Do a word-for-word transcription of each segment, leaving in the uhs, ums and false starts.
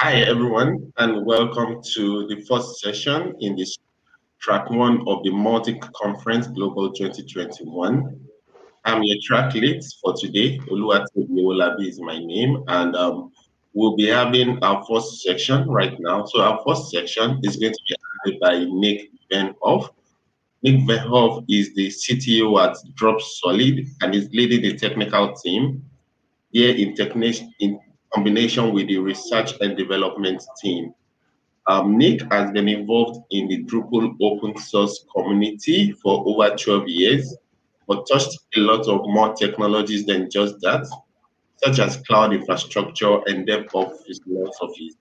Hi everyone, and welcome to the first session in this track one of the Mautic Conference Global twenty twenty-one. I'm your track lead for today. Oluwatobi Olabi is my name, and um, we'll be having our first section right now. So our first section is going to be handled by Nick Veenhof. Nick Veenhof is the C T O at Drop Solid and is leading the technical team here in technician in combination with the research and development team. Um, Nick has been involved in the Drupal open source community for over twelve years, but touched a lot of more technologies than just that, such as cloud infrastructure and DevOps is lots of it.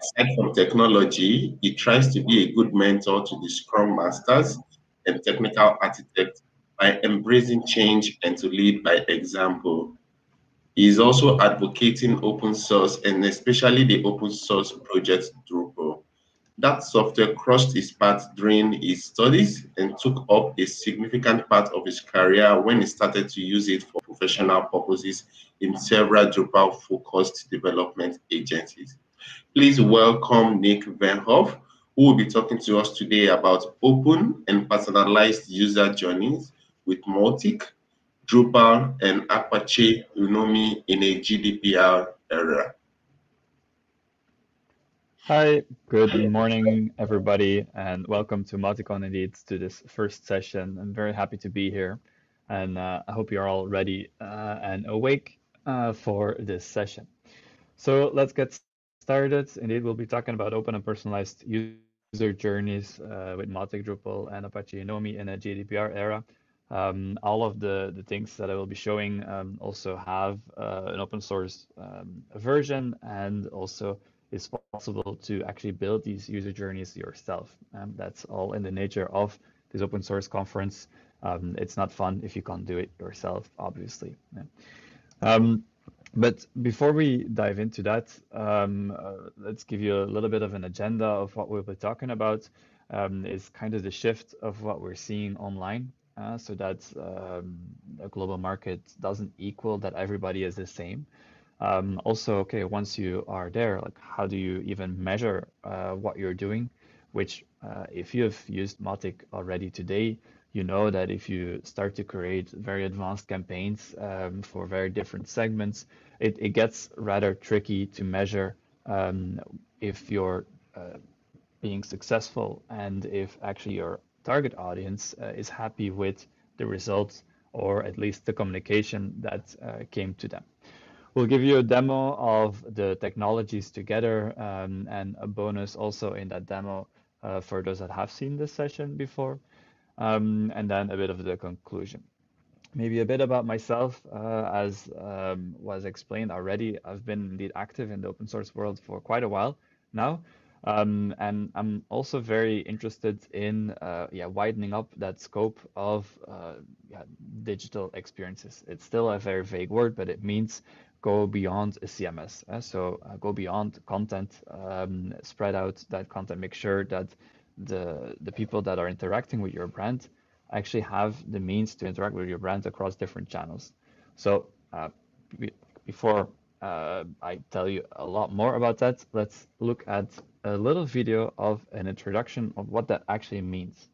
Aside from technology, he tries to be a good mentor to the Scrum Masters and technical architects by embracing change and to lead by example. He is also advocating open source and especially the open source project Drupal. That software crossed his path during his studies and took up a significant part of his career when he started to use it for professional purposes in several Drupal-focused development agencies. Please welcome Nick Veenhof, who will be talking to us today about open and personalized user journeys with Mautic, Drupal, and Apache Unomi in a G D P R era. Hi, good morning, everybody, and welcome to Mauticon Indeed to this first session. I'm very happy to be here, and uh, I hope you're all ready uh, and awake uh, for this session. So let's get started. Indeed, we'll be talking about open and personalized user journeys uh, with Mautic, Drupal, and Apache Unomi in a G D P R era. Um, all of the, the things that I will be showing um, also have uh, an open source um, version, and also it's possible to actually build these user journeys yourself. Um, that's all in the nature of this open source conference. Um, it's not fun if you can't do it yourself, obviously. Yeah. Um, but before we dive into that, um, uh, let's give you a little bit of an agenda of what we'll be talking about. Um, it's kind of the shift of what we're seeing online. Uh, so that um, a global market doesn't equal that everybody is the same. Um, also, okay, once you are there, like how do you even measure uh, what you're doing? Which, uh, if you have used Mautic already today, you know that if you start to create very advanced campaigns um, for very different segments, it, it gets rather tricky to measure um, if you're uh, being successful and if actually you're target audience uh, is happy with the results, or at least the communication that uh, came to them. We'll give you a demo of the technologies together, um, and a bonus also in that demo uh, for those that have seen this session before, um, and then a bit of the conclusion. Maybe a bit about myself, uh, as um, was explained already. I've been indeed active in the open source world for quite a while now. Um, and I'm also very interested in uh, yeah, widening up that scope of uh, yeah, digital experiences. It's still a very vague word, but it means go beyond a C M S. Uh, so uh, go beyond content, um, spread out that content, make sure that the, the people that are interacting with your brand actually have the means to interact with your brand across different channels. So uh, before uh, I tell you a lot more about that, let's look at a little video of an introduction of what that actually means.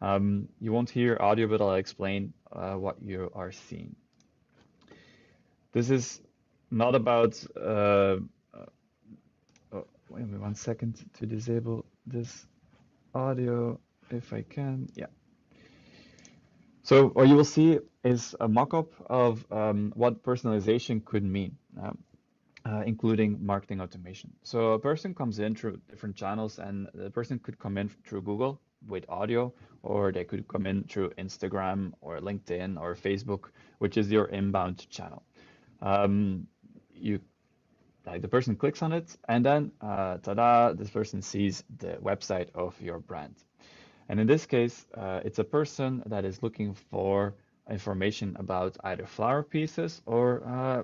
Um, you won't hear audio, but I'll explain uh, what you are seeing. This is not about, uh, oh, wait a minute, one second to disable this audio if I can, yeah. So what you will see is a mock-up of um, what personalization could mean. Um, Uh, including marketing automation. So a person comes in through different channels, and the person could come in through Google with audio, or they could come in through Instagram or LinkedIn or Facebook, which is your inbound channel. Um, you, like the person clicks on it, and then uh, ta-da, this person sees the website of your brand. And in this case, uh, it's a person that is looking for information about either flower pieces or uh,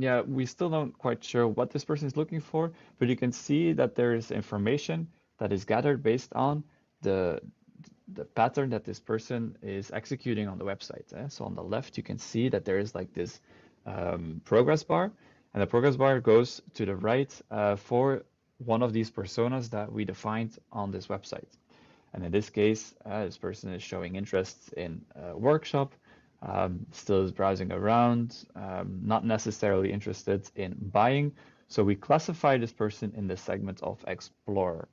yeah, we still don't quite sure what this person is looking for, but you can see that there is information that is gathered based on the, the pattern that this person is executing on the website. Eh? So on the left, you can see that there is like this um, progress bar, And the progress bar goes to the right uh, for one of these personas that we defined on this website. And in this case, uh, this person is showing interest in a workshop, um, still is browsing around, um, not necessarily interested in buying. So we classify this person in the segment of Explorer.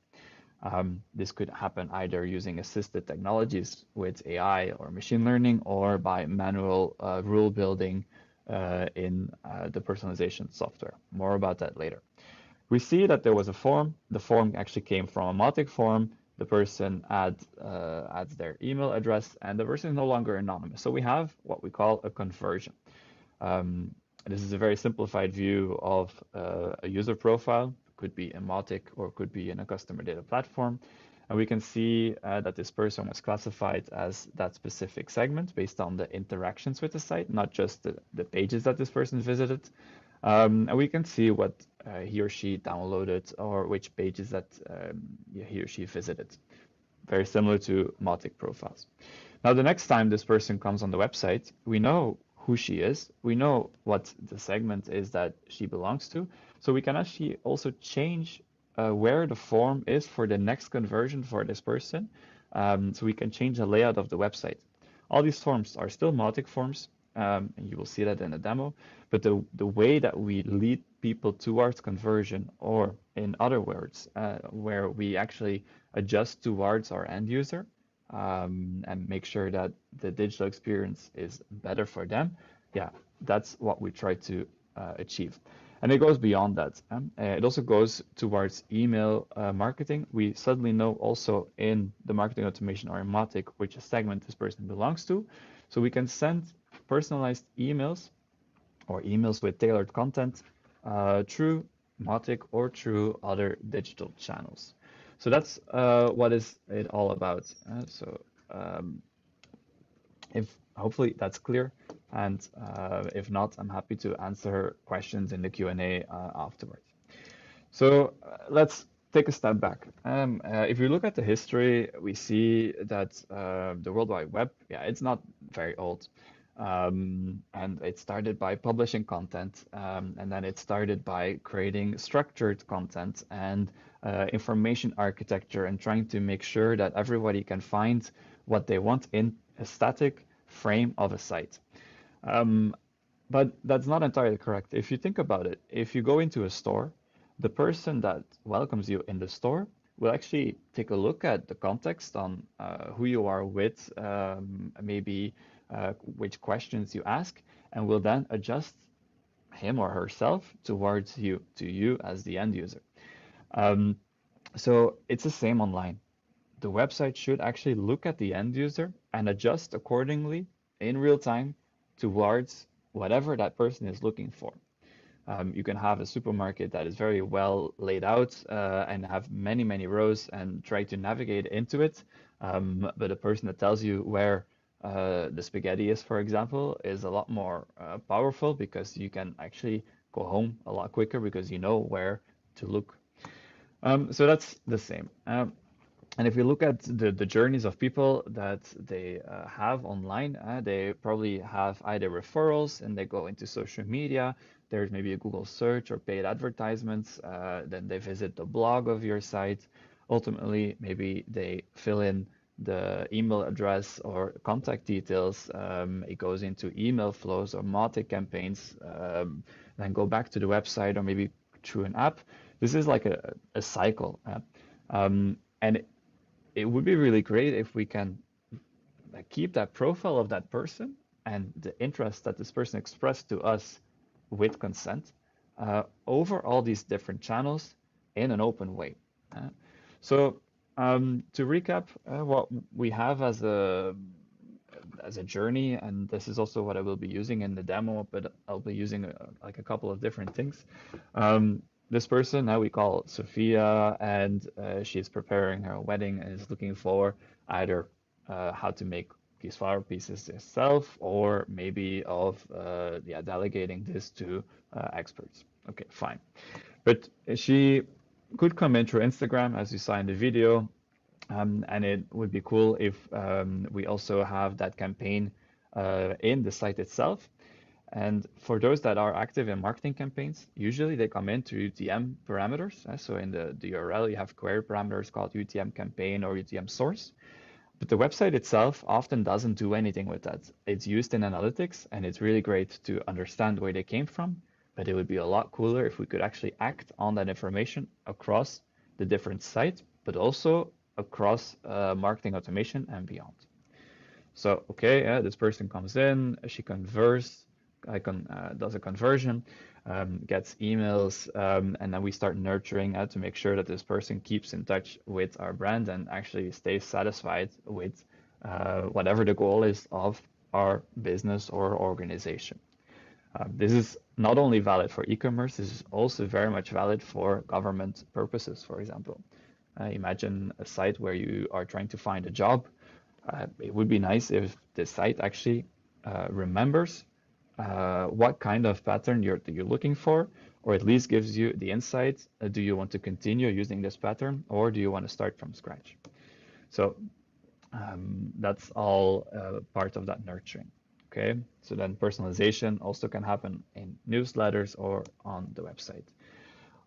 Um, this could happen either using assisted technologies with A I or machine learning, or by manual uh, rule building uh, in uh, the personalization software. More about that later. We see that there was a form. The form actually came from a Mautic form. The person adds, uh, adds their email address, and the person is no longer anonymous. So we have what we call a conversion. Um, this is a very simplified view of uh, a user profile. It could be in Mautic or it could be in a customer data platform. And we can see uh, that this person was classified as that specific segment based on the interactions with the site, not just the, the pages that this person visited. Um, and we can see what uh, he or she downloaded or which pages that um, he or she visited. Very similar to Mautic profiles. Now, the next time this person comes on the website, we know who she is. We know what the segment is that she belongs to. So we can actually also change uh, where the form is for the next conversion for this person. Um, so we can change the layout of the website. All these forms are still Mautic forms. Um, and you will see that in the demo, but the, the way that we lead people towards conversion, or in other words, uh, where we actually adjust towards our end user um, and make sure that the digital experience is better for them. Yeah, that's what we try to uh, achieve. And it goes beyond that. Um, it also goes towards email uh, marketing. We suddenly know also in the marketing automation or in Mautic which segment this person belongs to. So we can send personalized emails or emails with tailored content uh, through Mautic or through other digital channels. So that's uh, what is it all about. Uh, so um, if hopefully that's clear, and uh, if not, I'm happy to answer questions in the Q and A uh, afterwards. So uh, let's take a step back. Um, uh, if you look at the history, we see that uh, the World Wide Web, yeah, it's not very old. Um, and it started by publishing content, um, and then it started by creating structured content and uh, information architecture, and trying to make sure that everybody can find what they want in a static frame of a site. Um, but that's not entirely correct. If you think about it, if you go into a store, the person that welcomes you in the store we'll actually take a look at the context on uh, who you are with, um, maybe uh, which questions you ask, and will then adjust him or herself towards you, to you as the end user. Um, so it's the same online. The website should actually look at the end user and adjust accordingly in real time towards whatever that person is looking for. Um, you can have a supermarket that is very well laid out uh, and have many, many rows and try to navigate into it. Um, but a person that tells you where uh, the spaghetti is, for example, is a lot more uh, powerful, because you can actually go home a lot quicker because you know where to look. Um, so that's the same. Um, And if we look at the, the journeys of people that they uh, have online, uh, they probably have either referrals and they go into social media. There's maybe a Google search or paid advertisements. Uh, then they visit the blog of your site. Ultimately, maybe they fill in the email address or contact details. Um, it goes into email flows or Mautic campaigns, um, then go back to the website or maybe through an app. This is like a, a cycle. Uh, um, and it, It would be really great if we can keep that profile of that person and the interest that this person expressed to us with consent uh, over all these different channels in an open way. Uh, so um, to recap uh, what we have as a, as a journey, and this is also what I will be using in the demo, but I'll be using uh, like a couple of different things. Um, This person now we call Sophia, and uh, she's preparing her wedding and is looking for either uh, how to make these flower pieces herself, or maybe of uh, yeah, delegating this to uh, experts. Okay, fine. But she could come in through Instagram, as you saw in the video, um, and it would be cool if um, we also have that campaign uh, in the site itself. And for those that are active in marketing campaigns, usually they come into U T M parameters. So in the, the U R L, you have query parameters called U T M campaign or U T M source. But the website itself often doesn't do anything with that. It's used in analytics, and it's really great to understand where they came from. But it would be a lot cooler if we could actually act on that information across the different sites, but also across uh, marketing automation and beyond. So, okay, yeah, this person comes in, she converts, icon, uh, does a conversion, um, gets emails, um, and then we start nurturing uh, to make sure that this person keeps in touch with our brand and actually stays satisfied with uh, whatever the goal is of our business or organization. Uh, this is not only valid for e-commerce, this is also very much valid for government purposes, for example. Uh, imagine a site where you are trying to find a job. Uh, it would be nice if the site actually uh, remembers uh, what kind of pattern you're, you're looking for, or at least gives you the insight. Uh, do you want to continue using this pattern, or do you want to start from scratch? So um, that's all uh, part of that nurturing. Okay, so then personalization also can happen in newsletters or on the website.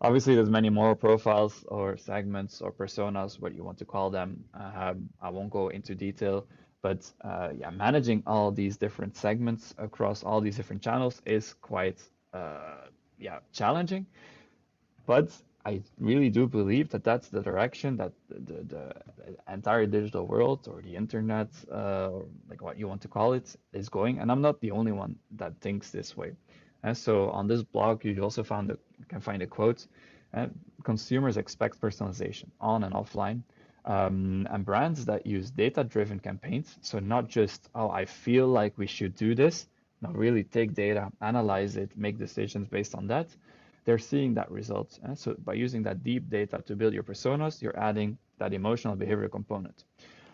Obviously, there's many more profiles or segments or personas, what you want to call them. Uh, I won't go into detail, but uh, yeah, managing all these different segments across all these different channels is quite uh, yeah, challenging. But I really do believe that that's the direction that the, the, the entire digital world or the internet, uh, or like what you want to call it, is going. And I'm not the only one that thinks this way. And so on this blog, you also found a, can find a quote, uh, consumers expect personalization on and offline, um, and brands that use data-driven campaigns. So not just, oh, I feel like we should do this, no, really take data, analyze it, make decisions based on that. They're seeing that result. Uh, so by using that deep data to build your personas, you're adding that emotional behavioral component.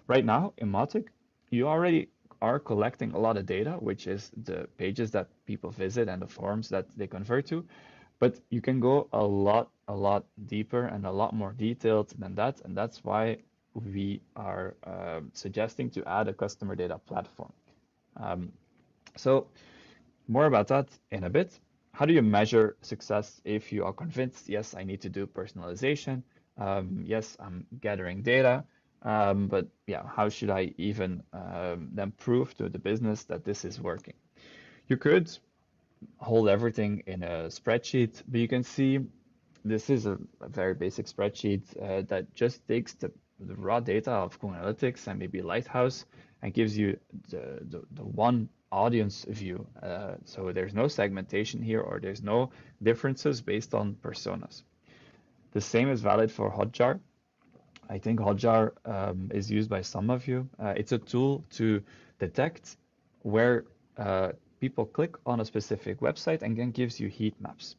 Right now in Mautic, you already are collecting a lot of data, which is the pages that people visit and the forms that they convert to. But you can go a lot, a lot deeper and a lot more detailed than that. And that's why we are uh, suggesting to add a customer data platform. Um, so more about that in a bit. How do you measure success if you are convinced, yes, I need to do personalization. Um, yes, I'm gathering data. Um, but yeah, how should I even um, then prove to the business that this is working? You could hold everything in a spreadsheet, but you can see this is a, a very basic spreadsheet uh, that just takes the, the raw data of Google Analytics and maybe Lighthouse and gives you the, the, the one audience view. Uh, so there's no segmentation here, or there's no differences based on personas. The same is valid for Hotjar. I think Hotjar um, is used by some of you. Uh, it's a tool to detect where uh, people click on a specific website and then gives you heat maps,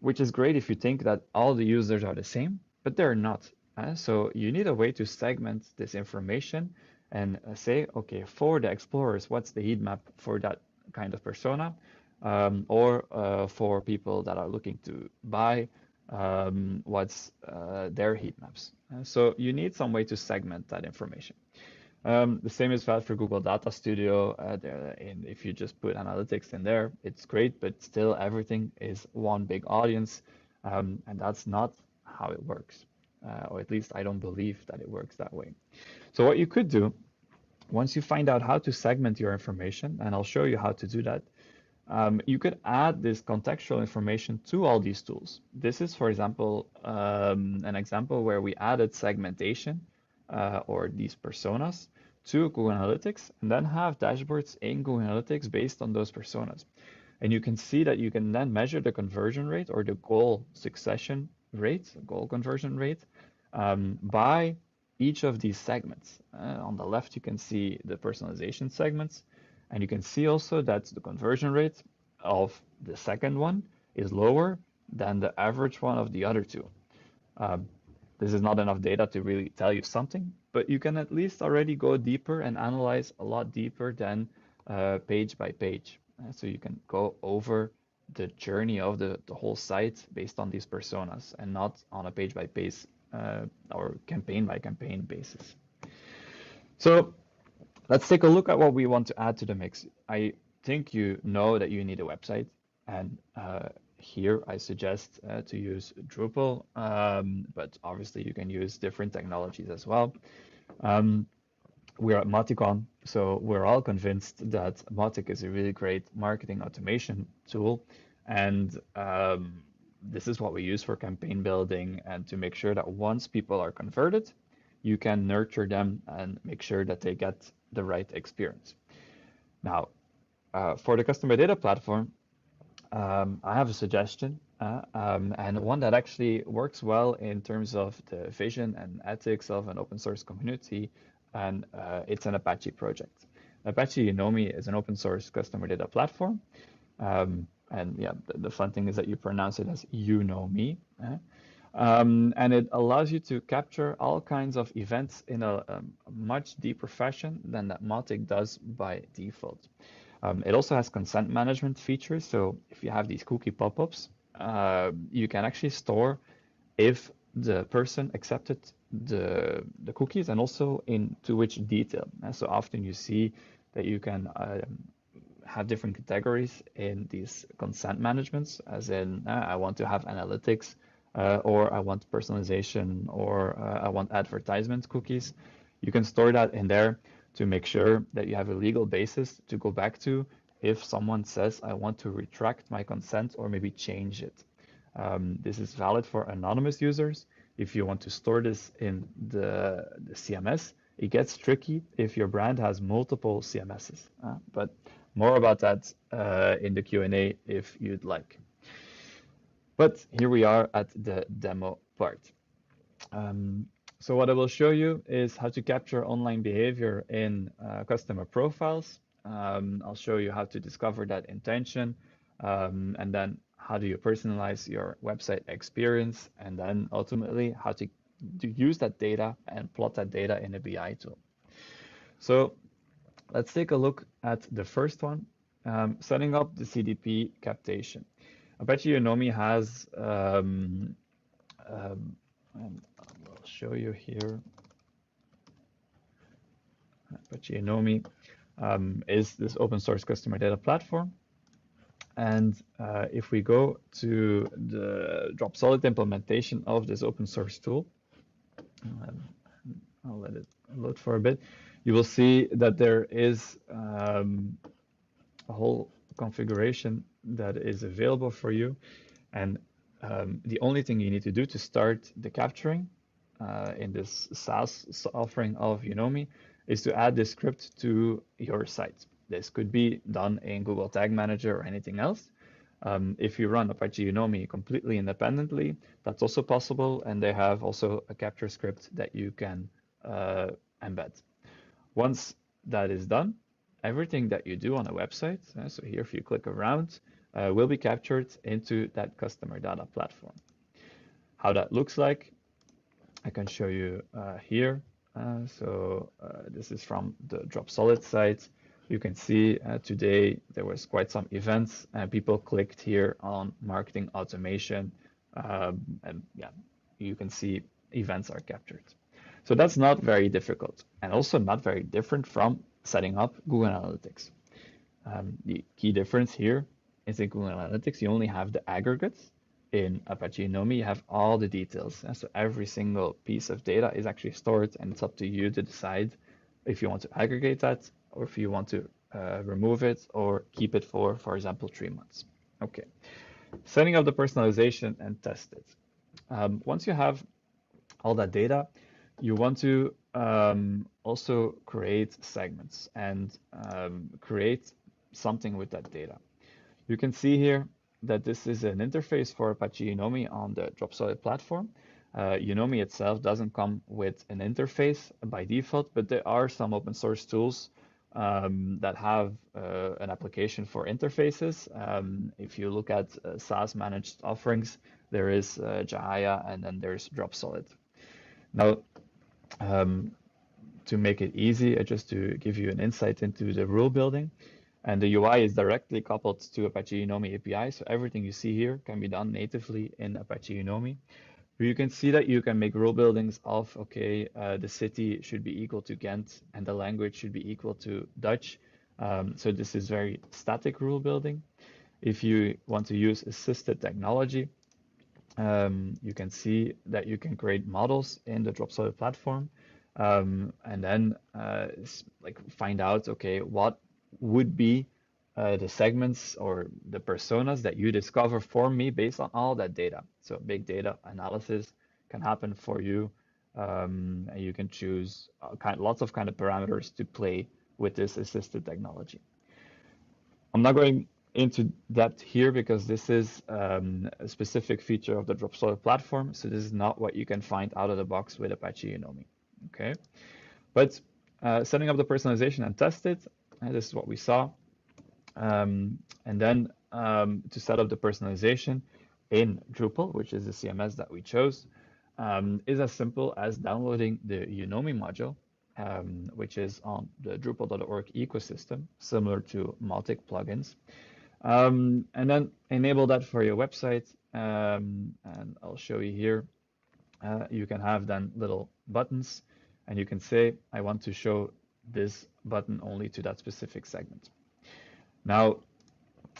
which is great if you think that all the users are the same, but they're not. Uh, so you need a way to segment this information and uh, say, okay, for the explorers, what's the heat map for that kind of persona? Um, or uh, for people that are looking to buy, um, what's uh, their heat maps? So you need some way to segment that information. Um, the same is valid for Google Data Studio. Uh, there, and if you just put analytics in there, it's great, but still everything is one big audience. Um, and that's not how it works, uh, or at least I don't believe that it works that way. So what you could do, once you find out how to segment your information, and I'll show you how to do that, Um, you could add this contextual information to all these tools. This is, for example, um, an example where we added segmentation uh, or these personas to Google Analytics and then have dashboards in Google Analytics based on those personas. And you can see that you can then measure the conversion rate or the goal succession rate, goal conversion rate, um, by each of these segments. Uh, on the left, you can see the personalization segments. And you can see also that the conversion rate of the second one is lower than the average one of the other two. Um, this is not enough data to really tell you something, but you can at least already go deeper and analyze a lot deeper than uh, page by page. Uh, so you can go over the journey of the, the whole site based on these personas and not on a page by page uh, or campaign by campaign basis. So let's take a look at what we want to add to the mix. I think you know that you need a website, and uh, here I suggest uh, to use Drupal, um, but obviously you can use different technologies as well. Um, we're at Mauticon, so we're all convinced that Mautic is a really great marketing automation tool, and um, this is what we use for campaign building and to make sure that once people are converted, you can nurture them and make sure that they get the right experience. Now, uh, for the customer data platform, um, I have a suggestion uh, um, and one that actually works well in terms of the vision and ethics of an open source community, and uh, it's an Apache project. Apache Unomi is an open source customer data platform. Um, And yeah, the, the fun thing is that you pronounce it as you know me. Eh? Um, and it allows you to capture all kinds of events in a, a much deeper fashion than that Mautic does by default. Um, it also has consent management features. So if you have these cookie pop-ups, uh, you can actually store if the person accepted the, the cookies and also in to which detail. Eh? So often you see that you can uh, have different categories in these consent managements, as in uh, I want to have analytics, uh, or I want personalization, or uh, I want advertisement cookies. You can store that in there to make sure that you have a legal basis to go back to if someone says, I want to retract my consent or maybe change it. Um, this is valid for anonymous users. If you want to store this in the, the C M S, it gets tricky if your brand has multiple C M Ses, uh, but more about that uh, in the Q and A if you'd like. But here we are at the demo part. Um, so what I will show you is how to capture online behavior in uh, customer profiles. Um, I'll show you how to discover that intention, um, and then how do you personalize your website experience, and then ultimately how to, to use that data and plot that data in a B I tool. So let's take a look at the first one, um, setting up the C D P captation. Apache Unomi has, um, um, and I'll show you here, Apache Unomi um, is this open source customer data platform. And uh, if we go to the Drop Solid implementation of this open source tool, um, I'll let it load for a bit. You will see that there is um, a whole configuration that is available for you. And um, the only thing you need to do to start the capturing uh, in this SaaS offering of Unomi is to add this script to your site. This could be done in Google Tag Manager or anything else. Um, if you run Apache Unomi completely independently, that's also possible. And they have also a capture script that you can uh, embed. Once that is done, everything that you do on a website, so here if you click around, uh, will be captured into that customer data platform. How that looks like, I can show you uh, here. Uh, so uh, this is from the Drop Solid site. You can see uh, today there was quite some events and people clicked here on marketing automation. Um, and yeah, you can see events are captured. So that's not very difficult and also not very different from setting up Google Analytics. Um, the key difference here is in Google Analytics, you only have the aggregates. In Apache Unomi, you have all the details. And so every single piece of data is actually stored, and it's up to you to decide if you want to aggregate that or if you want to uh, remove it or keep it for, for example, three months. Okay, setting up the personalization and test it. Um, once you have all that data, you want to um, also create segments and um, create something with that data. You can see here that this is an interface for Apache Unomi on the Drop Solid platform. Uh, Unomi itself doesn't come with an interface by default, but there are some open source tools um, that have uh, an application for interfaces. Um, if you look at uh, SaaS managed offerings, there is uh, Jahaya, and then there's Drop Solid. Now, Um, to make it easy, uh, just to give you an insight into the rule building. And the U I is directly coupled to Apache Unomi A P I. So everything you see here can be done natively in Apache Unomi. But you can see that you can make rule buildings of, okay, uh, the city should be equal to Ghent and the language should be equal to Dutch. Um, so this is very static rule building. If you want to use assisted technology, um, you can see that you can create models in the Drop Solid platform, um, and then uh, like find out, okay, what would be uh, the segments or the personas that you discover for me based on all that data. So big data analysis can happen for you. Um, and you can choose kind, lots of kind of parameters to play with this assisted technology. I'm not going into depth here because this is um, a specific feature of the Drop Solid platform. So this is not what you can find out of the box with Apache Unomi. Okay, but uh, setting up the personalization and test it. And this is what we saw. Um, and then um, to set up the personalization in Drupal, which is the C M S that we chose, um, is as simple as downloading the Unomi module, um, which is on the Drupal dot org ecosystem, similar to Mautic plugins. Um, and then enable that for your website. Um, and I'll show you here. Uh, you can have then little buttons, and you can say, I want to show this button only to that specific segment. Now,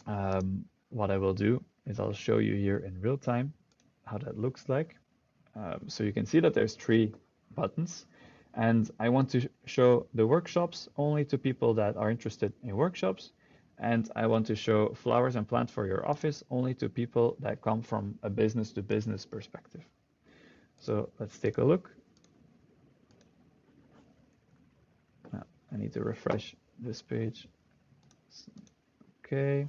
um, what I will do is I'll show you here in real time how that looks like. Um, so you can see that there's three buttons, and I want to show the workshops only to people that are interested in workshops. And I want to show flowers and plants for your office only to people that come from a business to business perspective. So let's take a look. Now, I need to refresh this page. Okay,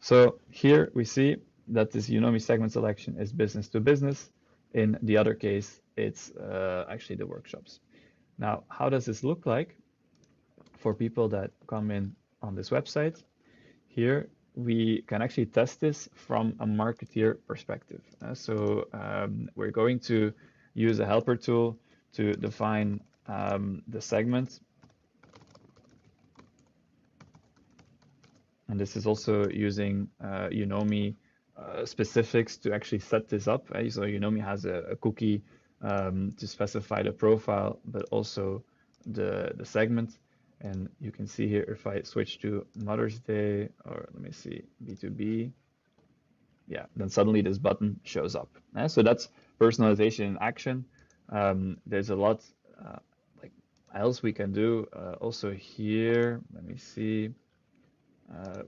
so here we see that this Unomi segment selection is business to business. In the other case, it's uh, actually the workshops. Now, how does this look like for people that come in on this website? Here, we can actually test this from a marketeer perspective. Uh, so um, we're going to use a helper tool to define um, the segment. And this is also using uh, Unomi uh, specifics to actually set this up. Uh, so Unomi has a, a cookie um, to specify the profile, but also the, the segment. And you can see here, if I switch to Mother's Day, or let me see, B two B, yeah, then suddenly this button shows up. Yeah, so that's personalization in action. Um, there's a lot uh, like else we can do. Uh, also here, let me see. Uh,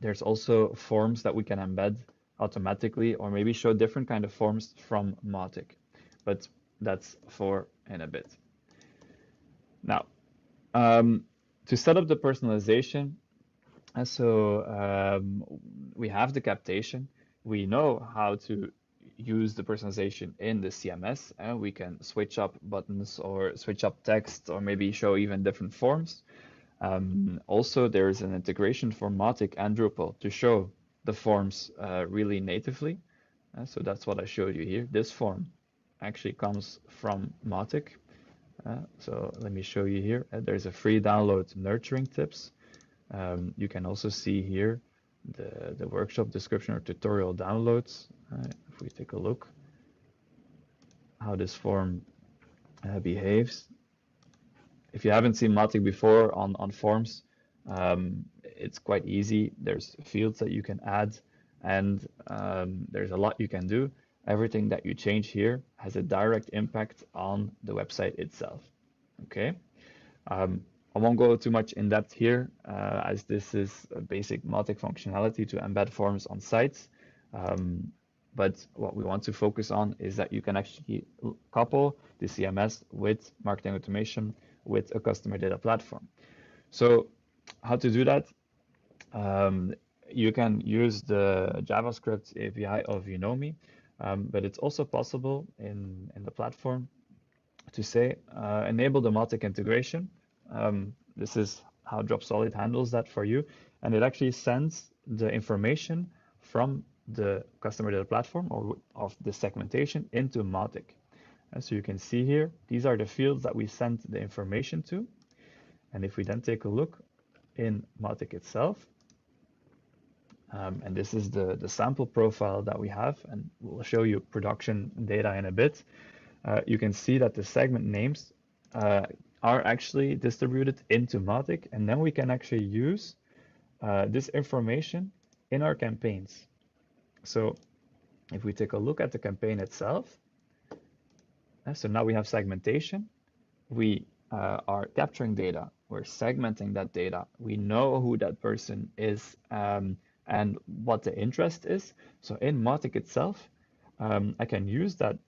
there's also forms that we can embed automatically, or maybe show different kind of forms from Mautic, but that's for in a bit. Now, Um, to set up the personalization, so um, we have the captation. We know how to use the personalization in the C M S, and we can switch up buttons or switch up text, or maybe show even different forms. Um, also, there is an integration for Mautic and Drupal to show the forms uh, really natively. Uh, so that's what I showed you here. This form actually comes from Mautic. Uh, so let me show you here. Uh, there's a free download, nurturing tips. Um, you can also see here the, the workshop description or tutorial downloads. Uh, if we take a look how this form uh, behaves. If you haven't seen Mautic before on, on forms, um, it's quite easy. There's fields that you can add, and um, there's a lot you can do. Everything that you change here has a direct impact on the website itself. Okay, um, I won't go too much in depth here, uh, as this is a basic Mautic functionality to embed forms on sites. Um, but what we want to focus on is that you can actually couple the C M S with marketing automation with a customer data platform. So how to do that? Um, you can use the JavaScript A P I of Unomi. Um, but it's also possible in, in the platform to say, uh, enable the Mautic integration. Um, this is how Drop Solid handles that for you. And it actually sends the information from the customer data platform or of the segmentation into Mautic. And so you can see here, these are the fields that we send the information to. And if we then take a look in Mautic itself, Um, and this is the, the sample profile that we have, and we'll show you production data in a bit. Uh, you can see that the segment names uh, are actually distributed into Mautic, and then we can actually use uh, this information in our campaigns. So if we take a look at the campaign itself, so now we have segmentation. We uh, are capturing data. We're segmenting that data. We know who that person is um, and what the interest is. So in Mautic itself, um, I can use that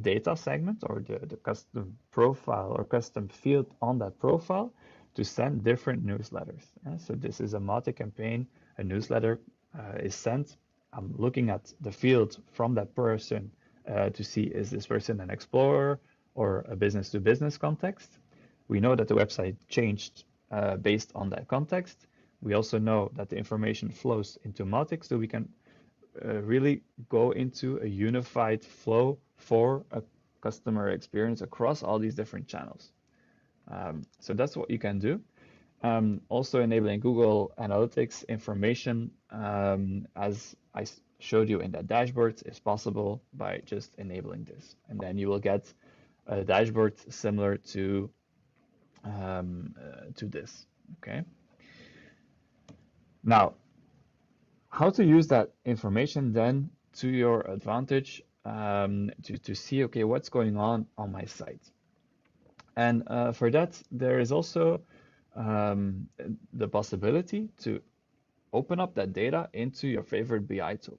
data segment or the, the custom profile or custom field on that profile to send different newsletters. Yeah? So this is a Mautic campaign. A newsletter uh, is sent. I'm looking at the field from that person uh, to see, is this person an explorer or a business to business context? We know that the website changed uh, based on that context. We also know that the information flows into Mautic, so we can uh, really go into a unified flow for a customer experience across all these different channels. Um, so that's what you can do. Um, also enabling Google Analytics information, um, as I showed you in that dashboard, is possible by just enabling this. And then you will get a dashboard similar to um, uh, to this. Okay. Now, how to use that information then to your advantage um, to, to see, okay, what's going on on my site. And uh, for that, there is also um, the possibility to open up that data into your favorite B I tool.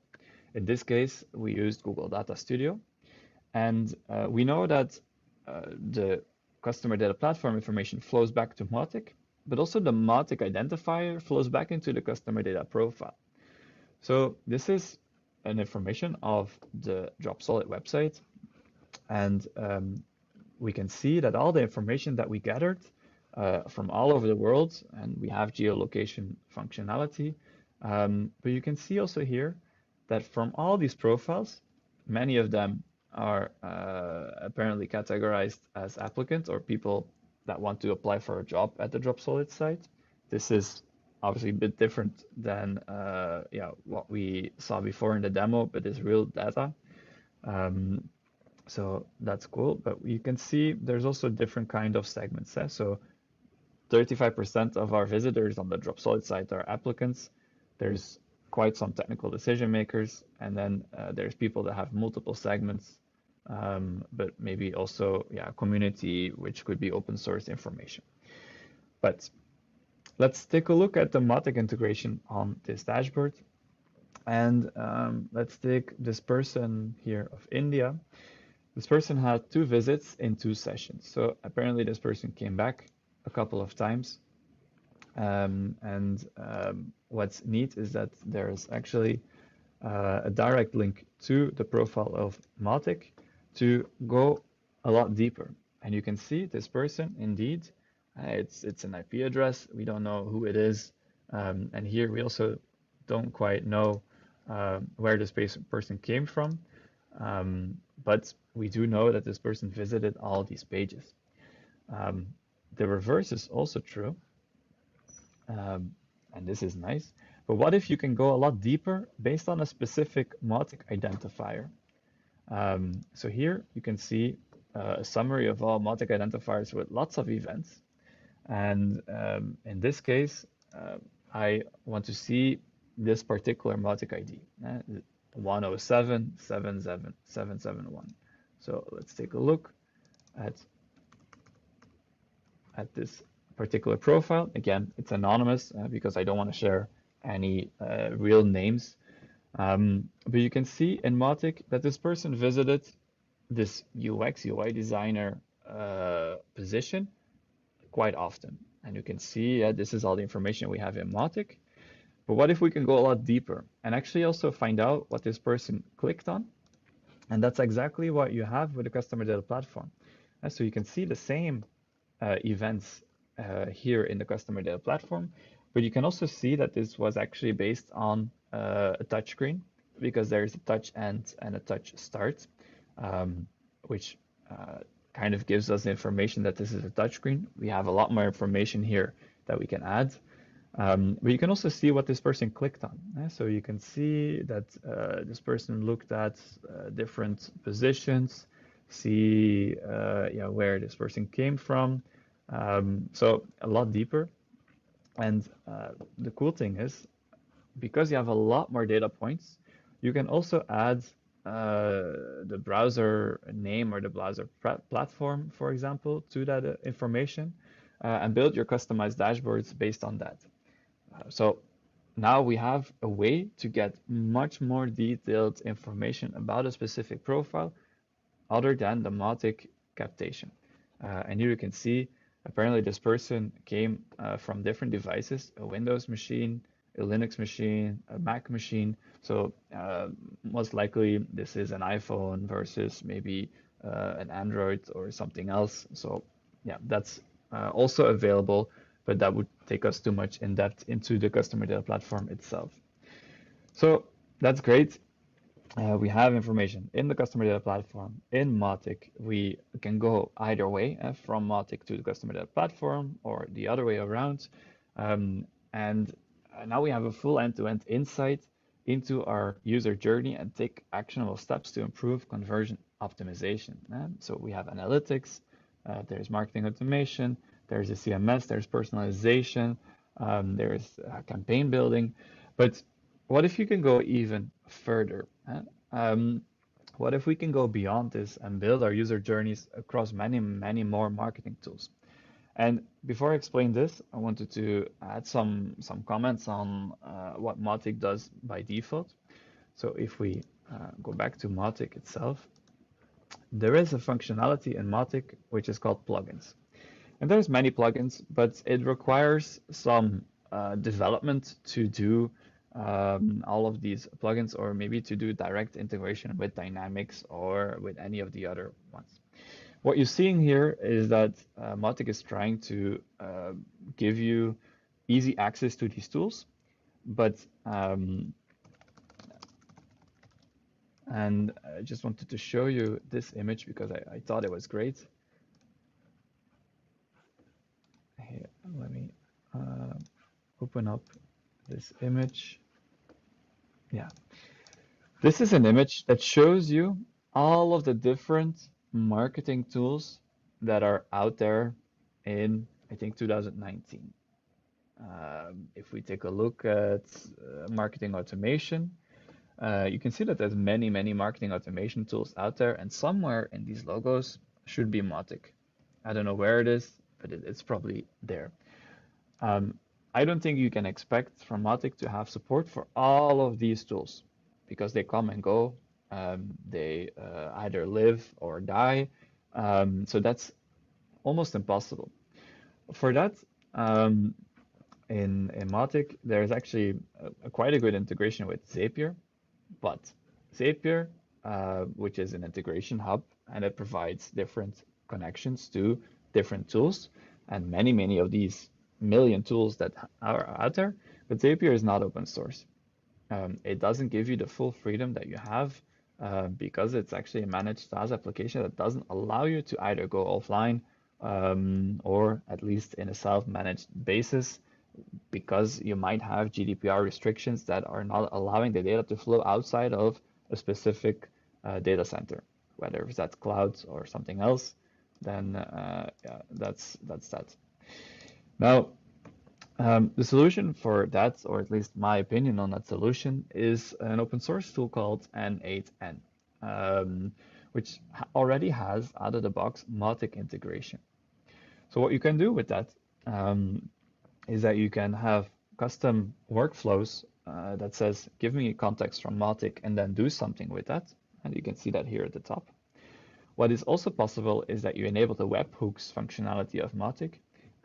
In this case, we used Google Data Studio. And uh, we know that uh, the customer data platform information flows back to Mautic, but also the Mautic identifier flows back into the customer data profile. So this is an information of the Drop Solid website. And um, we can see that all the information that we gathered uh, from all over the world, and we have geolocation functionality. Um, but you can see also here that from all these profiles, many of them are uh, apparently categorized as applicants or people that want to apply for a job at the Drop Solid site. This is obviously a bit different than uh, yeah, what we saw before in the demo, but it's real data. Um, so that's cool. But you can see there's also different kind of segments. Eh? So thirty-five percent of our visitors on the Drop Solid site are applicants. There's quite some technical decision makers. And then uh, there's people that have multiple segments. Um, but maybe also, yeah, community, which could be open source information. But let's take a look at the Mautic integration on this dashboard. And um, let's take this person here of India. This person had two visits in two sessions. So apparently this person came back a couple of times. Um, and um, what's neat is that there is actually uh, a direct link to the profile of Mautic to go a lot deeper. And you can see this person, indeed, uh, it's, it's an I P address. We don't know who it is. Um, and here we also don't quite know uh, where this person came from. Um, but we do know that this person visited all these pages. Um, the reverse is also true. Um, and this is nice. But what if you can go a lot deeper based on a specific Mautic identifier? Um, so here you can see uh, a summary of all Mautic identifiers with lots of events. And um, in this case, uh, I want to see this particular Mautic I D, uh, one oh seven seven seven seven seven one. So let's take a look at, at this particular profile. Again, it's anonymous uh, because I don't want to share any uh, real names. Um, but you can see in Mautic that this person visited this U X U I designer uh, position quite often. And you can see uh, this is all the information we have in Mautic. But what if we can go a lot deeper and actually also find out what this person clicked on? And that's exactly what you have with the customer data platform. And so you can see the same uh, events uh, here in the customer data platform, but you can also see that this was actually based on Uh, a touch screen, because there is a touch end and a touch start, um, which uh, kind of gives us information that this is a touch screen. We have a lot more information here that we can add, um, but you can also see what this person clicked on. Eh? So you can see that uh, this person looked at uh, different positions, see uh, yeah, where this person came from, Um, so a lot deeper. And uh, the cool thing is, because you have a lot more data points, you can also add uh, the browser name or the browser platform, for example, to that uh, information uh, and build your customized dashboards based on that. Uh, so now we have a way to get much more detailed information about a specific profile other than the Mautic captation. Uh, and here you can see, apparently this person came uh, from different devices, a Windows machine, a Linux machine, a Mac machine. So uh, most likely this is an iPhone versus maybe uh, an Android or something else. So yeah, that's uh, also available, but that would take us too much in depth into the customer data platform itself. So that's great. Uh, we have information in the customer data platform, in Mautic. We can go either way uh, from Mautic to the customer data platform or the other way around. Um, and now we have a full end-to-end insight into our user journey and take actionable steps to improve conversion optimization. And so we have analytics, uh, there's marketing automation, there's a C M S, there's personalization, um, there's uh, campaign building. But what if you can go even further? Huh? Um, what if we can go beyond this and build our user journeys across many, many more marketing tools? And before I explain this, I wanted to add some, some comments on uh, what Mautic does by default. So if we uh, go back to Mautic itself, there is a functionality in Mautic which is called plugins. And there's many plugins, but it requires some uh, development to do um, all of these plugins, or maybe to do direct integration with Dynamics or with any of the other ones. What you're seeing here is that uh, Mautic is trying to uh, give you easy access to these tools, but um, and I just wanted to show you this image because I, I thought it was great. Here, let me uh, open up this image. Yeah, this is an image that shows you all of the different marketing tools that are out there in, I think, two thousand nineteen. Um, if we take a look at uh, marketing automation, uh, you can see that there's many, many marketing automation tools out there, and somewhere in these logos should be Mautic. I don't know where it is, but it, it's probably there. Um, I don't think you can expect from Mautic to have support for all of these tools because they come and go. Um, they uh, either live or die. Um, so that's almost impossible. For that, um, in, in Mautic, there's actually a, a quite a good integration with Zapier, but Zapier, uh, which is an integration hub, and it provides different connections to different tools and many, many of these million tools that are out there, but Zapier is not open source. Um, it doesn't give you the full freedom that you have Uh, because it's actually a managed SaaS application that doesn't allow you to either go offline um, or at least in a self-managed basis, because you might have G D P R restrictions that are not allowing the data to flow outside of a specific uh, data center, whether it's that cloud or something else, then uh, yeah, that's, that's that. Now, um, the solution for that, or at least my opinion on that solution, is an open source tool called N eight N, um, which already has out of the box Mautic integration. So what you can do with that um, is that you can have custom workflows uh, that says, give me context from Mautic and then do something with that. And you can see that here at the top. What is also possible is that you enable the webhooks functionality of Mautic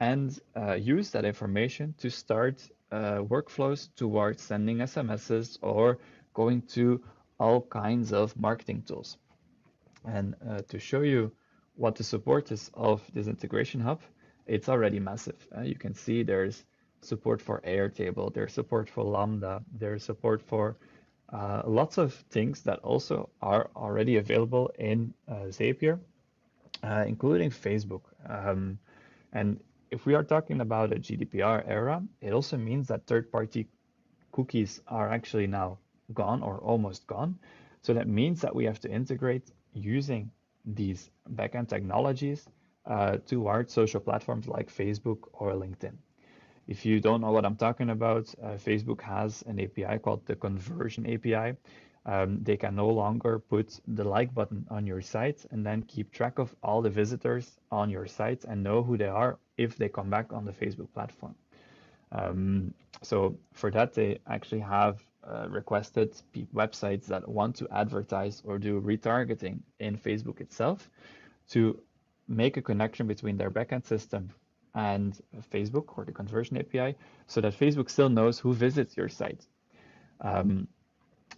and uh, use that information to start uh, workflows towards sending S M Ss or going to all kinds of marketing tools. And uh, to show you what the support is of this integration hub, it's already massive. Uh, you can see there's support for Airtable, there's support for Lambda, there's support for uh, lots of things that also are already available in uh, Zapier, uh, including Facebook. Um, and if we are talking about a G D P R era, it also means that third-party cookies are actually now gone or almost gone. So that means that we have to integrate using these backend technologies uh, to large social platforms like Facebook or LinkedIn. If you don't know what I'm talking about, uh, Facebook has an A P I called the Conversion A P I. Um, they can no longer put the like button on your site and then keep track of all the visitors on your site and know who they are if they come back on the Facebook platform. Um, so for that, they actually have uh, requested websites that want to advertise or do retargeting in Facebook itself to make a connection between their backend system and Facebook or the Conversion A P I so that Facebook still knows who visits your site. Um,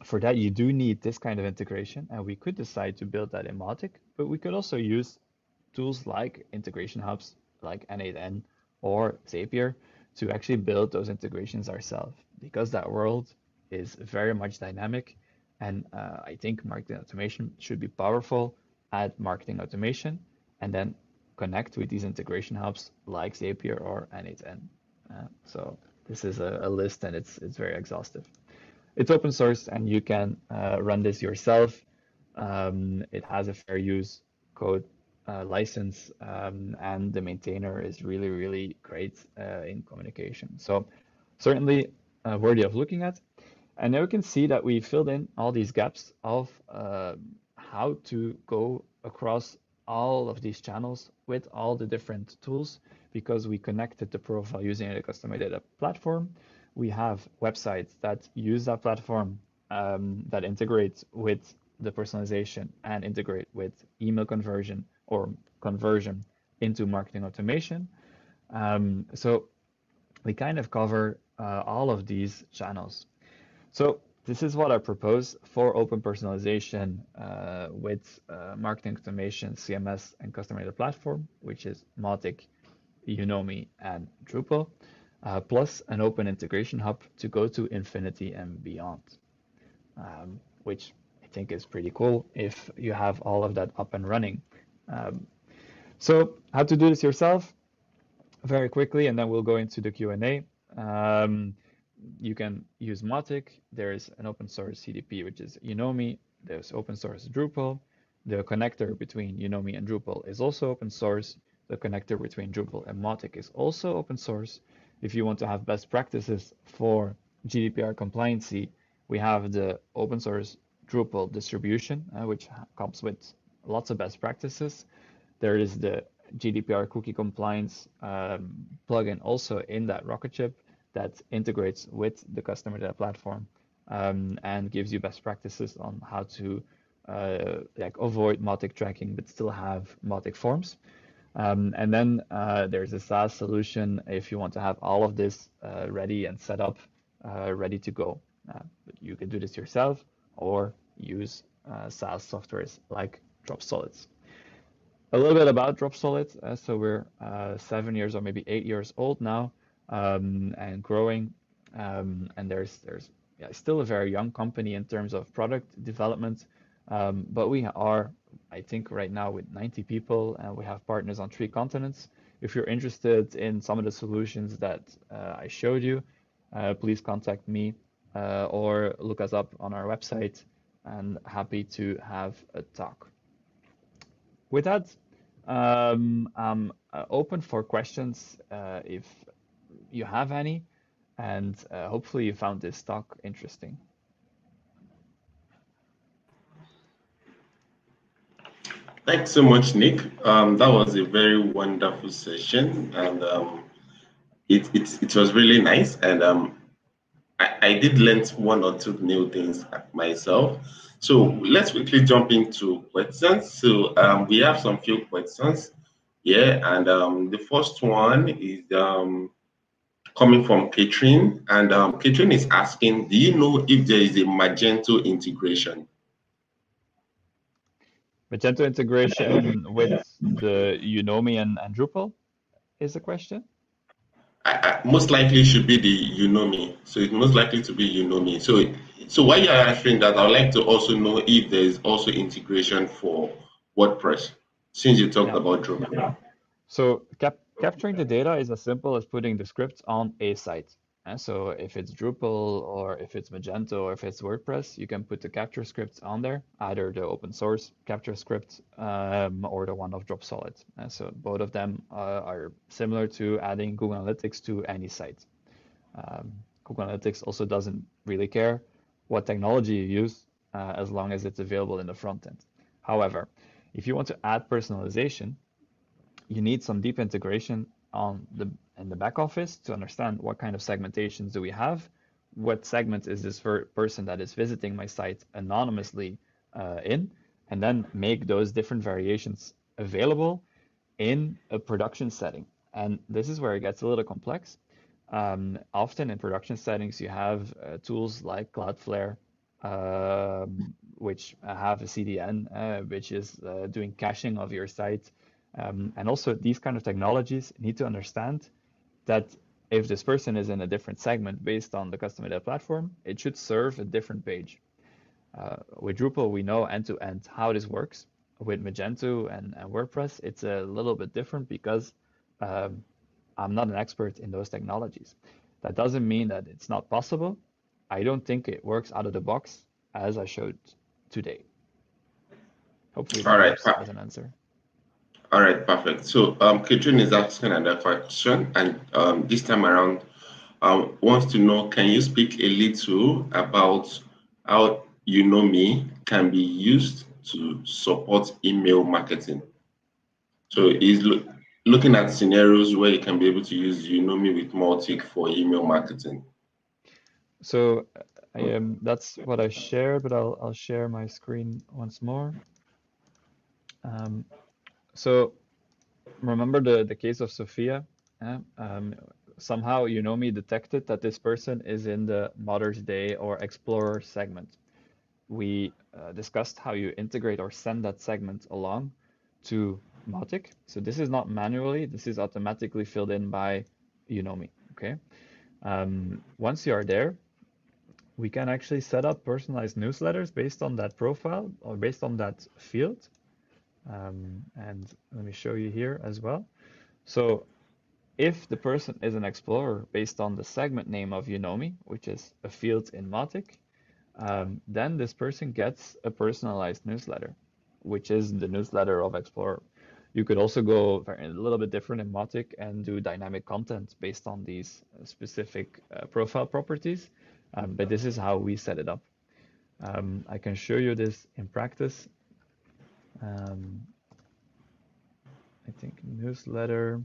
For that, you do need this kind of integration, and we could decide to build that in Mautic, but we could also use tools like integration hubs, like N eight N or Zapier, to actually build those integrations ourselves, because that world is very much dynamic, and uh, I think marketing automation should be powerful at marketing automation, and then connect with these integration hubs like Zapier or N eight N. Uh, so this is a, a list, and it's it's very exhaustive. It's open source, and you can uh, run this yourself. Um, it has a fair use code uh, license, um, and the maintainer is really, really great uh, in communication. So certainly uh, worthy of looking at. And now we can see that we filled in all these gaps of uh, how to go across all of these channels with all the different tools, because we connected the profile using the customer data platform. We have websites that use that platform um, that integrates with the personalization and integrate with email conversion or conversion into marketing automation. Um, so we kind of cover uh, all of these channels. So this is what I propose for open personalization uh, with uh, marketing automation, C M S, and customer data platform, which is Mautic, Unomi, and Drupal. Uh, plus an open integration hub to go to infinity and beyond, um, which I think is pretty cool if you have all of that up and running. Um, so how to do this yourself very quickly, and then we'll go into the Q and A. Um, you can use Mautic. There's an open source C D P, which is Unomi. There's open source Drupal. The connector between Unomi and Drupal is also open source. The connector between Drupal and Mautic is also open source. If you want to have best practices for G D P R compliancy, we have the open source Drupal distribution, uh, which comes with lots of best practices. There is the G D P R cookie compliance um, plugin also in that rocket ship that integrates with the customer data platform um, and gives you best practices on how to uh, like avoid Mautic tracking but still have Mautic forms. Um, and then uh, there's a SaaS solution if you want to have all of this uh, ready and set up, uh, ready to go. Uh, but you can do this yourself or use uh, SaaS softwares like Drop Solid. A little bit about Drop Solid. Uh, so we're uh, seven years or maybe eight years old now, um, and growing. Um, and there's there's yeah, still a very young company in terms of product development, um, but we are, I think, right now with ninety people, and we have partners on three continents. If you're interested in some of the solutions that uh, I showed you, uh, please contact me uh, or look us up on our website, and happy to have a talk. With that, um, I'm open for questions uh, if you have any, and uh, hopefully you found this talk interesting. Thanks so much, Nick. Um, that was a very wonderful session, and um, it, it it was really nice. And um, I, I did learn one or two new things myself. So let's quickly jump into questions. So um, we have some few questions here, and um, the first one is um, coming from Katrin, and um, Katrin is asking, do you know if there is a Magento integration? Magento integration with the Unomi and, and Drupal is the question? I, I, most likely should be the Unomi. So it's most likely to be Unomi. So, so while you're answering that, I'd like to also know if there is also integration for WordPress, since you talked yeah. about Drupal. Yeah. So cap capturing the data is as simple as putting the script on a site. And so if it's Drupal or if it's Magento or if it's WordPress, you can put the capture scripts on there, either the open source capture script um, or the one of Drop Solid. And so both of them uh, are similar to adding Google Analytics to any site. Um, Google Analytics also doesn't really care what technology you use uh, as long as it's available in the front end. However, if you want to add personalization, you need some deep integration on the in the back office to understand what kind of segmentations do we have, what segment is this for person that is visiting my site anonymously uh, in, and then make those different variations available in a production setting. And this is where it gets a little complex. Um, often in production settings, you have uh, tools like Cloudflare, uh, which have a C D N, uh, which is uh, doing caching of your site. Um, and also these kind of technologies need to understand that if this person is in a different segment based on the custom data platform, it should serve a different page. Uh, with Drupal, we know end-to-end how this works. With Magento and, and WordPress, it's a little bit different because um, I'm not an expert in those technologies. That doesn't mean that it's not possible. I don't think it works out of the box as I showed today. Hopefully that helps as an answer. All right, perfect. So um, Katrin is asking another question, and um, this time around um, wants to know, can you speak a little about how Unomi can be used to support email marketing? So he's lo looking at scenarios where you can be able to use Unomi with Mautic for email marketing. So I am, that's what I shared, but I'll, I'll share my screen once more. Um, So remember the, the case of Sophia? Uh, um, somehow Unomi detected that this person is in the Mother's Day or Explorer segment. We uh, discussed how you integrate or send that segment along to Mautic. So this is not manually, this is automatically filled in by Unomi, okay? Um, once you are there, we can actually set up personalized newsletters based on that profile or based on that field. Um, and let me show you here as well. So if the person is an explorer based on the segment name of Unomi, which is a field in Mautic, um, then this person gets a personalized newsletter, which is the newsletter of Explorer. You could also go very, a little bit different in Mautic and do dynamic content based on these specific uh, profile properties. Um, but this is how we set it up. Um, I can show you this in practice. Um, I think newsletter,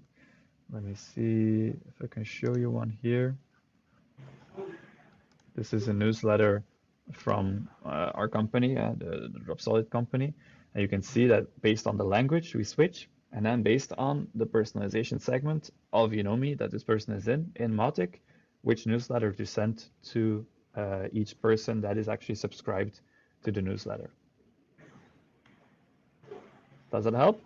let me see if I can show you one here. This is a newsletter from uh, our company, uh, the, the Drop Solid company. And you can see that based on the language we switch, and then based on the personalization segment of Unomi that this person is in, in Mautic, which newsletter to send to uh, each person that is actually subscribed to the newsletter. Does that help?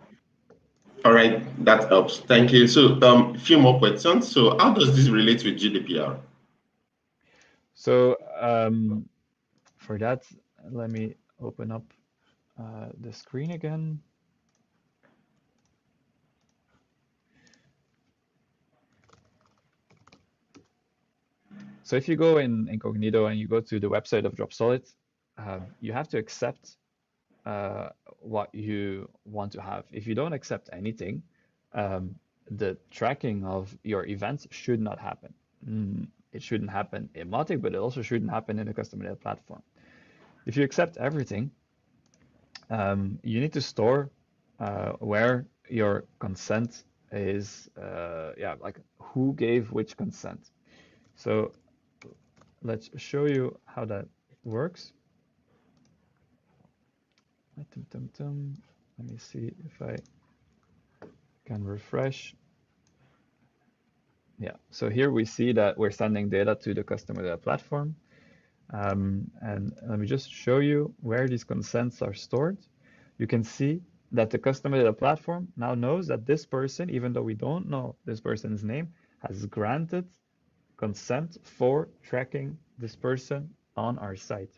All right, that helps. Thank you. So um, a few more questions. So how does this relate with G D P R? So um, for that, let me open up uh, the screen again. So if you go in incognito and you go to the website of Drop Solid, uh, you have to accept Uh, what you want to have. If you don't accept anything, um, the tracking of your events should not happen. Mm, it shouldn't happen in Mautic, but it also shouldn't happen in the custom data platform. If you accept everything, um, you need to store uh, where your consent is, uh, yeah, like who gave which consent. So let's show you how that works. Let me see if I can refresh. Yeah, so here we see that we're sending data to the customer data platform. Um, and let me just show you where these consents are stored. You can see that the customer data platform now knows that this person, even though we don't know this person's name, has granted consent for tracking this person on our site.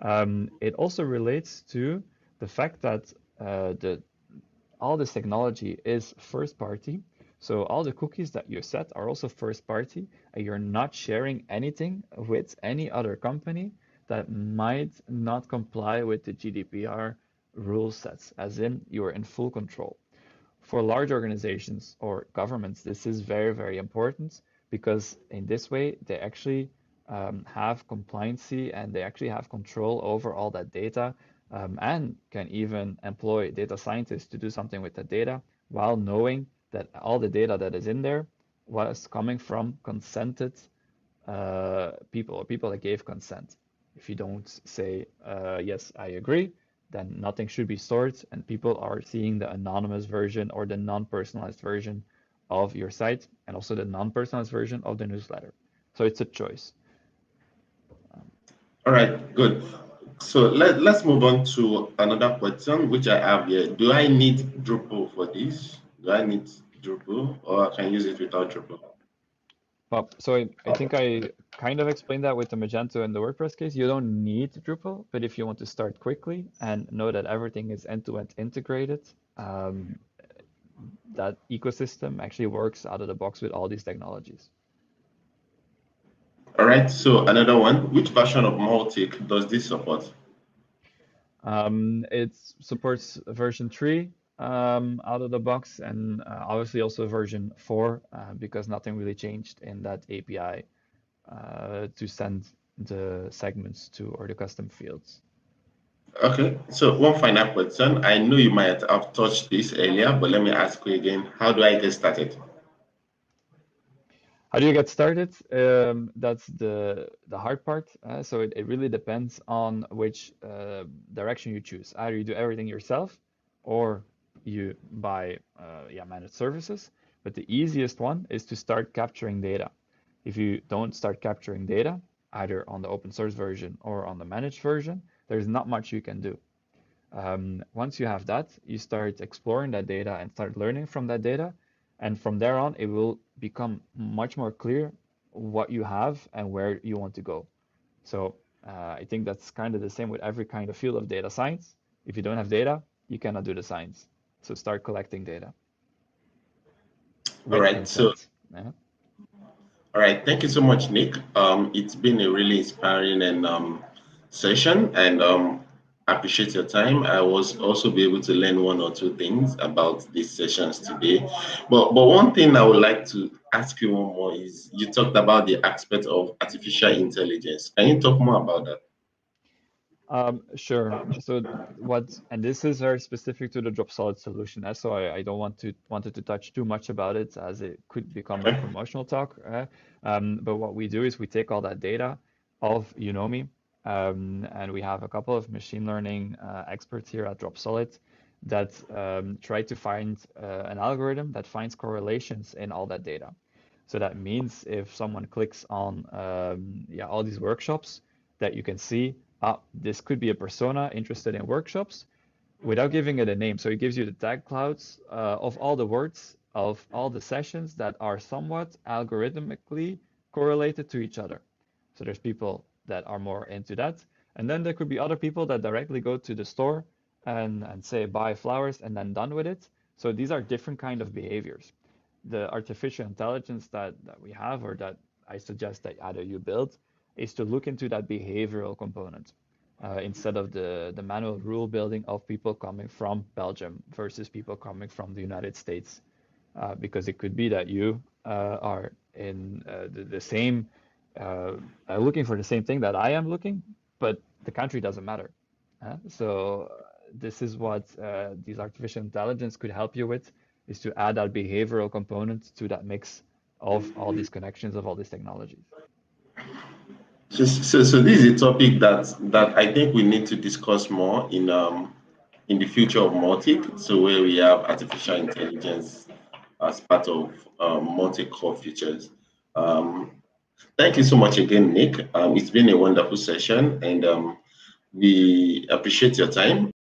Um, it also relates to the fact that uh, the, all this technology is first party. So all the cookies that you set are also first party, and you're not sharing anything with any other company that might not comply with the G D P R rule sets, as in you are in full control. For large organizations or governments, this is very, very important, because in this way, they actually um, have compliancy and they actually have control over all that data, um, and can even employ data scientists to do something with the data, while knowing that all the data that is in there was coming from consented uh, people, or people that gave consent. If you don't say, uh, yes, I agree, then nothing should be stored, and people are seeing the anonymous version or the non-personalized version of your site, and also the non-personalized version of the newsletter. So it's a choice. Um, All right, good. So let, let's move on to another question, which I have here. Do I need Drupal for this? Do I need Drupal, or I can use it without Drupal? Well, so I, I think I kind of explained that with the Magento and the WordPress case. You don't need Drupal, but if you want to start quickly and know that everything is end-to-end integrated, um, that ecosystem actually works out of the box with all these technologies. All right, so another one. Which version of Mautic does this support? Um, it supports version three um, out of the box, and uh, obviously also version four, uh, because nothing really changed in that A P I uh, to send the segments to, or the custom fields. Okay, so one final question. I know you might have touched this earlier, but let me ask you again. How do I get started? How do you get started? Um, that's the the hard part. Uh, so it, it really depends on which uh, direction you choose. Either you do everything yourself, or you buy uh, yeah, managed services. But the easiest one is to start capturing data. If you don't start capturing data, either on the open source version or on the managed version, there's not much you can do. Um, once you have that, you start exploring that data and start learning from that data. And from there on, it will become much more clear what you have and where you want to go. So uh, I think that's kind of the same with every kind of field of data science. If you don't have data, you cannot do the science. So start collecting data. All right. So. Yeah. All right. Thank you so much, Nick. Um, it's been a really inspiring and um, session, and um, appreciate your time. I was also be able to learn one or two things about these sessions today. But but one thing I would like to ask you one more is, you talked about the aspect of artificial intelligence. Can you talk more about that? Um, sure. So what, and this is very specific to the Drop Solid solution. Eh? So I, I don't want to wanted to touch too much about it, as it could become a promotional talk. Eh? Um, but what we do is we take all that data of Unomi. Um, and we have a couple of machine learning uh, experts here at Drop Solid that um, try to find uh, an algorithm that finds correlations in all that data. So that means if someone clicks on um, yeah, all these workshops, that you can see, ah, this could be a persona interested in workshops, without giving it a name. So it gives you the tag clouds uh, of all the words of all the sessions that are somewhat algorithmically correlated to each other. So there's people that are more into that. And then there could be other people that directly go to the store and, and say, buy flowers, and then done with it. So these are different kind of behaviors. The artificial intelligence that, that we have, or that I suggest that either you build, is to look into that behavioral component uh, instead of the, the manual rule building of people coming from Belgium versus people coming from the United States. Uh, because it could be that you uh, are in uh, the, the same Uh, I'm looking for the same thing that I am looking, but the country doesn't matter. Huh? So uh, this is what uh, these artificial intelligence could help you with, is to add that behavioral component to that mix of all these connections of all these technologies. So, so, so this is a topic that that I think we need to discuss more in um in the future of Mautic. So where we have artificial intelligence as part of uh, Mautic core features. Um, Thank you so much again, Nick. Um, it's been a wonderful session, and um, we appreciate your time.